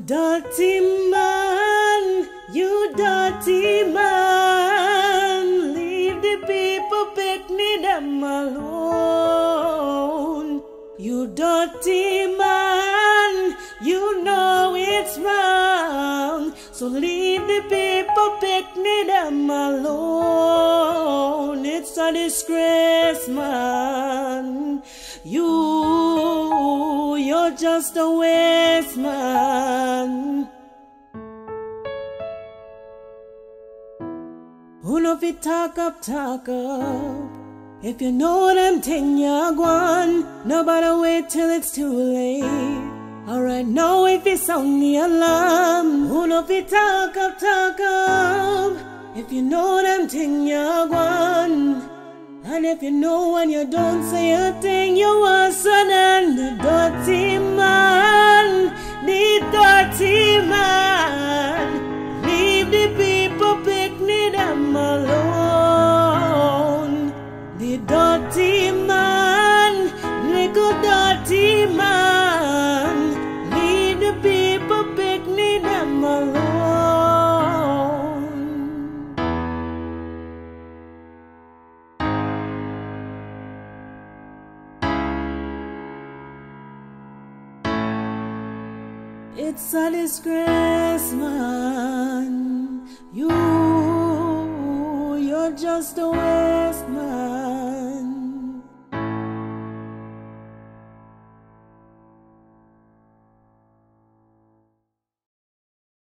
You dirty man, leave the people begging them alone. You dirty man, you know it's wrong, so leave the people begging them alone. It's a disgrace, man. You're just a waste, man. Who know if you talk up. If you know them thing you're gone, nobody wait till it's too late. Alright, now if you sound the alarm, who know if you talk up. If you know them thing you're gone, and if you know when you don't say a thing, you are son and the dirty man, the dirty man. Leave the people picking them alone. The dirty man, little dirty man. Leave the people picking them alone. It's a disgrace, man. You're just a waste.